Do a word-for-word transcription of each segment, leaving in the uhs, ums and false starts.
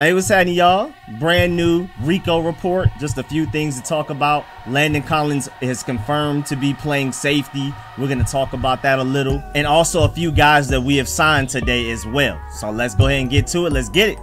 Hey, what's happening, y'all? Brand new Rico report. Just a few things to talk about. Landon Collins is confirmed to be playing safety. We're going to talk about that a little. And also a few guys that we have signed today as well. So let's go ahead and get to it. Let's get it.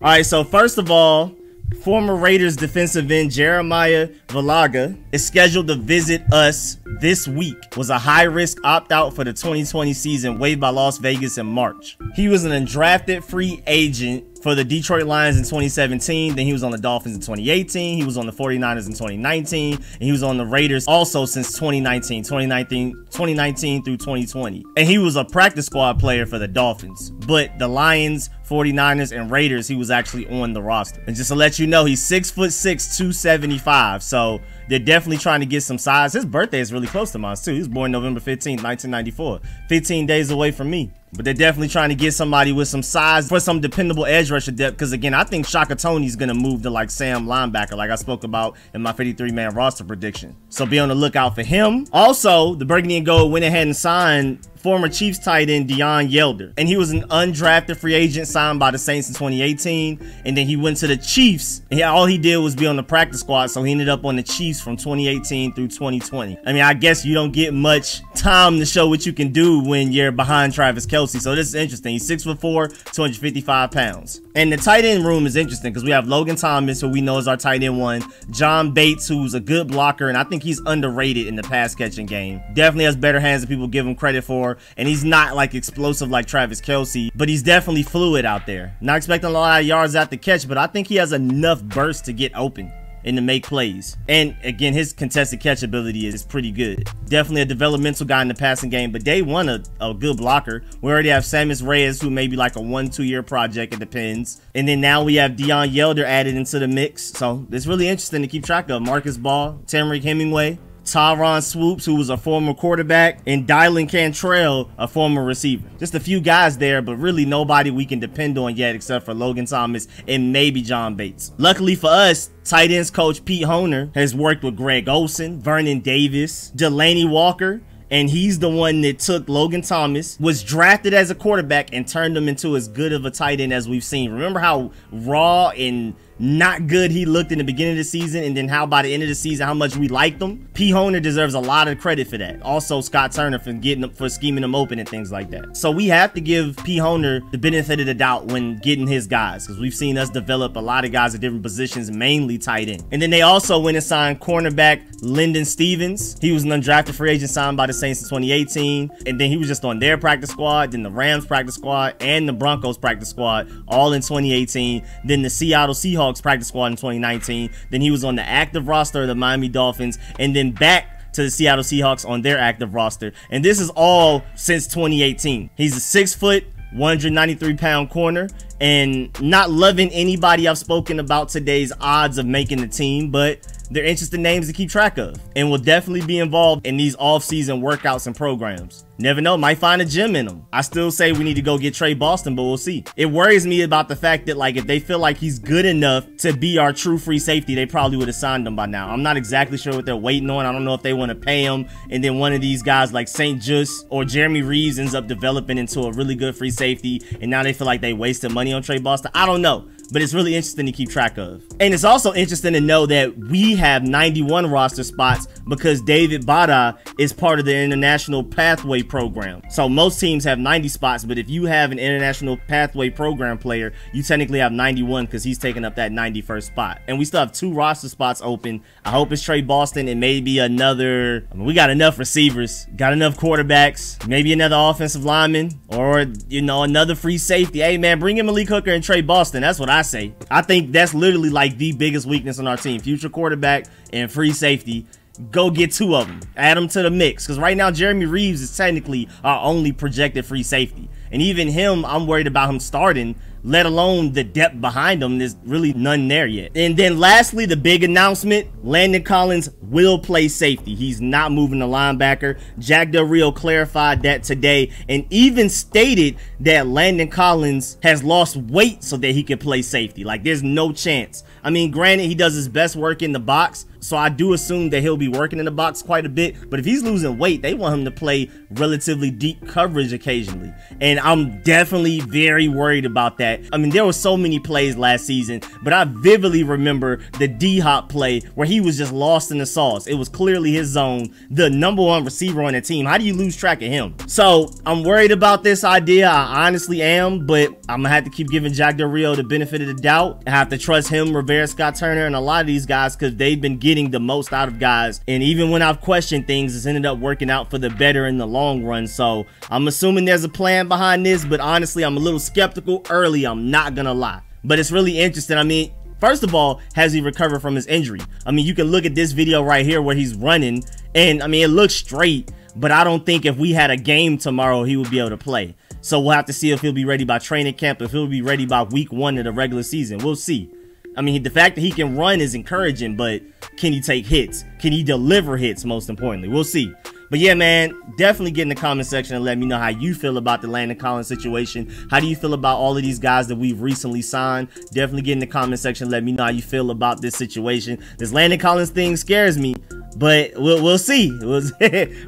All right, so first of all, former Raiders defensive end Jeremiah Villaga is scheduled to visit us this week. Was a high-risk opt-out for the twenty twenty season, waived by Las Vegas in March. He was an undrafted free agent for the Detroit Lions in twenty seventeen. Then he was on the Dolphins in twenty eighteen. He was on the forty-niners in twenty nineteen. And he was on the Raiders also since twenty nineteen, twenty nineteen, twenty nineteen through twenty twenty. And he was a practice squad player for the Dolphins. But the Lions, forty-niners, and Raiders, he was actually on the roster. And just to let you know, he's six foot six, two seventy-five. So they're definitely trying to get some size. His birthday is really close to mine too. He was born November fifteenth, nineteen ninety-four. fifteen days away from me. But they're definitely trying to get somebody with some size for some dependable edge rusher depth. Because again, I think Shaka Tony's going to move to like Sam linebacker, like I spoke about in my fifty-three man roster prediction. So be on the lookout for him. Also, the Burgundy and Gold went ahead and signed former Chiefs tight end Deon Yelder. And he was an undrafted free agent signed by the Saints in twenty eighteen. And then he went to the Chiefs. And all he did was be on the practice squad. So he ended up on the Chiefs from twenty eighteen through twenty twenty. I mean, I guess you don't get much time to show what you can do when you're behind Travis Kelce. So this is interesting. He's six foot four, two hundred fifty-five pounds. And the tight end room is interesting because we have Logan Thomas, who we know is our tight end one. John Bates, who's a good blocker. And I think he's underrated in the pass catching game. Definitely has better hands than people give him credit for. And he's not like explosive like Travis Kelce, but he's definitely fluid out there. Not expecting a lot of yards out the catch, but I think he has enough burst to get open and to make plays. And again, his contested catch ability is pretty good. Definitely a developmental guy in the passing game, but day one, a, a good blocker. We already have Samus Reyes, who may be like a one, two year project, it depends. And then now we have Deon Yelder added into the mix. So it's really interesting to keep track of. Marcus Ball, Tamarik Hemingway, Tyron Swoops, who was a former quarterback, and Dylan Cantrell, a former receiver. Just a few guys there, but really nobody we can depend on yet except for Logan Thomas and maybe John Bates. Luckily for us, tight ends coach Pete Honer has worked with Greg Olsen, Vernon Davis, Delanie Walker, and he's the one that took Logan Thomas, was drafted as a quarterback, and turned him into as good of a tight end as we've seen. Remember how raw and not good he looked in the beginning of the season, and then how by the end of the season, how much we liked him? Pete Honer deserves a lot of credit for that. Also, Scott Turner for getting him, for scheming him open and things like that. So we have to give Pete Honer the benefit of the doubt when getting his guys, because we've seen us develop a lot of guys at different positions, mainly tight end. And then they also went and signed cornerback Lyndon Stevens. He was an undrafted free agent signed by the Saints in twenty eighteen, and then he was just on their practice squad, then the Rams practice squad, and the Broncos practice squad, all in twenty eighteen. Then the Seattle Seahawks practice squad in twenty nineteen. Then he was on the active roster of the Miami Dolphins, and then back to the Seattle Seahawks on their active roster. And this is all since twenty eighteen. He's a six foot, one hundred ninety-three pound corner, and not loving anybody I've spoken about today's odds of making the team, but they're interesting names to keep track of and will definitely be involved in these off-season workouts and programs. Never know, might find a gem in them. I still say we need to go get Trey Boston, but we'll see. It worries me about the fact that like if they feel like he's good enough to be our true free safety, they probably would have signed him by now. I'm not exactly sure what they're waiting on. I don't know if they want to pay him, and then one of these guys like Saint Just or Jeremy Reeves ends up developing into a really good free safety, and now they feel like they wasted money on Trey Boston. I don't know, but it's really interesting to keep track of. And it's also interesting to know that we have ninety-one roster spots because David Bada is part of the International Pathway Program. So most teams have ninety spots, but if you have an International Pathway Program player, you technically have ninety-one because he's taking up that ninety-first spot. And we still have two roster spots open. I hope it's Trey Boston and maybe another, I mean, we got enough receivers, got enough quarterbacks, maybe another offensive lineman, or, you know, another free safety. Hey man, bring in Malik Hooker and Trey Boston. That's what I I say. I think that's literally like the biggest weakness on our team. Future quarterback and free safety. Go get two of them. Add them to the mix. Because right now, Jeremy Reeves is technically our only projected free safety. And even him, I'm worried about him starting let alone the depth behind them. There's really none there yet. And then lastly, the big announcement, Landon Collins will play safety. He's not moving to linebacker. Jack Del Rio clarified that today and even stated that Landon Collins has lost weight so that he can play safety. Like, there's no chance. I mean, granted, he does his best work in the box, so I do assume that he'll be working in the box quite a bit, but if he's losing weight, they want him to play relatively deep coverage occasionally, and I'm definitely very worried about that. I mean, there were so many plays last season, but I vividly remember the D-hop play where he was just lost in the sauce. It was clearly his zone, the number one receiver on the team. How do you lose track of him? So I'm worried about this idea. I honestly am, but I'm gonna have to keep giving Jack Del Rio the benefit of the doubt. I have to trust him, Rivera, Scott Turner, and a lot of these guys because they've been getting the most out of guys, and even when I've questioned things, it's ended up working out for the better in the long run. So I'm assuming there's a plan behind this, but honestly, I'm a little skeptical early, I'm not gonna lie, but it's really interesting. I mean, first of all, has he recovered from his injury? I mean, you can look at this video right here where he's running, and I mean, it looks straight, but I don't think if we had a game tomorrow he would be able to play. So we'll have to see if he'll be ready by training camp, if he'll be ready by week one of the regular season. We'll see. I mean, the fact that he can run is encouraging, but can he take hits? Can he deliver hits, most importantly? We'll see. But yeah, man, definitely get in the comment section and let me know how you feel about the Landon Collins situation. How do you feel about all of these guys that we've recently signed? Definitely get in the comment section and let me know how you feel about this situation. This Landon Collins thing scares me, but we'll, we'll see. We'll,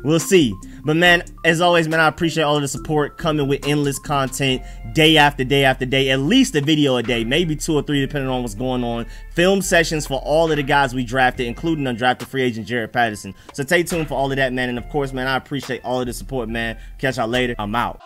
we'll see. But man, as always, man, I appreciate all of the support, coming with endless content day after day after day, at least a video a day, maybe two or three depending on what's going on. Film sessions for all of the guys we drafted, including undrafted free agent Jared Patterson. So stay tuned for all of that, man. And of course, man, I appreciate all of the support, man. Catch y'all later. I'm out.